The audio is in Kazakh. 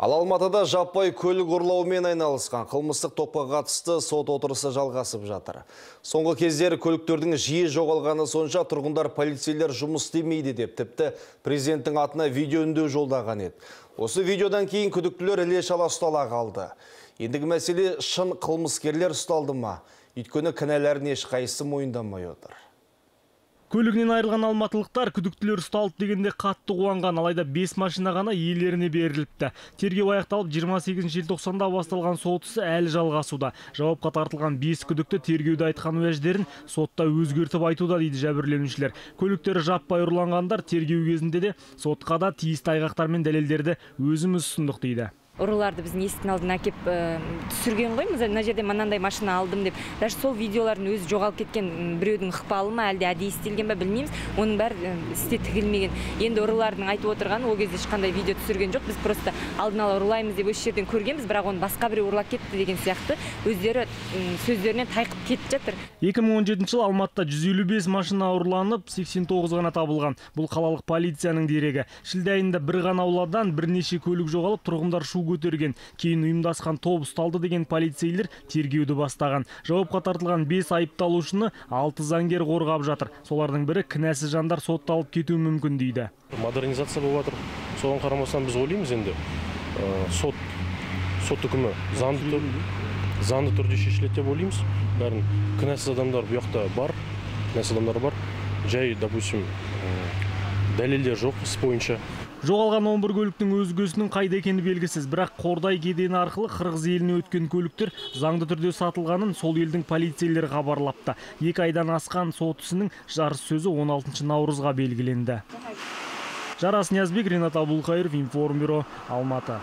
Ал Алматыда жаппай көлік ұрлаумен айналысқан қылмыстық топқа қатысты сот отырысы жалғасып жатыр. Соңғы кездері көліктердің жиі жоғалғаны сонша тұрғындар полицейлер жұмыс істемейді деп тіпті президенттің атына видео үндеу жолдаған еді. Осы видеодан кейін күдіктілер іле-шала ұстала қалды. Ендігі мәселе шын қылмыскерлер ұсталды ма? Өйткені кінәлерін ешқайсысы мойындамай отыр. Көлігінен айырылған алматылықтар күдіктілер ұсталды дегенде қатты қуанған, алайда 5 машина ғана иелеріне беріліпті. Тергеу аяқталып 28 желтоқсанда басталған сот ісі әлі жалғасуда. Жауапқа тартылған 5 күдікті тергеуде айтқан уәждерін сотта өзгертіп айтуда дейді жәбірленушілер. Көліктері жаппай ұрланғандар тергеу кезінде де сотқа да тиісті айғақтар мен дәлелдерді өзіміз ұсындық дейді. Ұрыларды біздің естің алдына кеп түсірген қоймыз, мына жерде мынандай машина алдым деп. Даже сол видеолардың өзі жоғалып кеткен біреудің ықпалы ма, әлде әдейі істелген бе білмейміз. Оның бәрі істе тігілмеген. Енді ұрылардың айтып отырғаны, ол кезде ешқандай видео түсірген жоқ. Біз просто алдын ала ұрлаймыз деп осы жерден көргенбіз, бірақ оны басқа біреу ұрлап кетті деген сияқты өздері сөздеріне тайқып кетіп жатыр. 2017 жылы Алматыда 155 машина ұрланып, 89 ғана табылған. Бұл қалалық полицияның дерегі. Шілде айында бір ғана ауладан бірнеше көлік жоғалып, тұрғындар шу көтерген. Кейін ұйымдасқан топ ұсталды деген полицейлер тергеуді бастаған. Жауапқа тартылған 5 айыпталушыны 6 заңгер қорғап жатыр. Солардың бірі кінәсіз жандар сотталып кетуі мүмкін дейді. Модернизация болып жатыр. Соған қарамастан біз ойлаймыз енді сот үкімі заңды түрде шешіледі деп ойлаймыз. Бәрін кінәсіз адамдар бұл жақта бар, кінәсіз адамдар бар. Жай, допустим, дәлелдер жоқ іс бойынша. Жоғалған 11 көліктің өзгесінің қайда екені белгісіз, бірақ Қордай кедені арқылы Қырғыз еліне өткен көліктер заңды түрде сатылғанын сол елдің полицейлері хабарлапты. 2 айдан асқан сот ісінің жарыс сөзі 16 наурызға белгіленді. Жарас Ниязбек, Ринат Абулқайыров, Информбюро, Алматы.